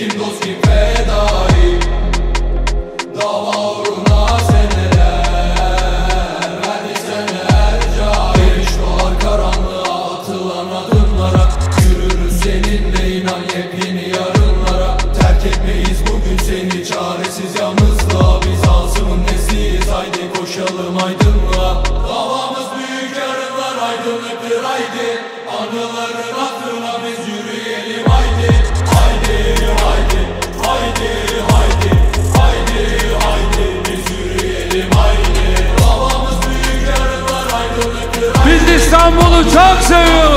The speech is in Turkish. Eşkim dost kim fedai, dava uğruna seneler, verdi sene her cahil. Geliş dolar karanlığa atılan adımlara, yürürüz seninle inan yepyeni yarınlara. Terk etmeyiz bugün seni çaresiz yalnızlığa, biz Bizans'ın nesliyiz haydi koşalım aydınlığa. Davamız büyük yarınlar aydınlıktır haydi, anıların hatırına biz yürüyelim haydi. Haydi haydi haydi haydi haydi haydi biz yürüyelim haydi. Davamız büyük yarınlar aydınlıktır haydi. Biz İstanbul'u çok seviyoruz.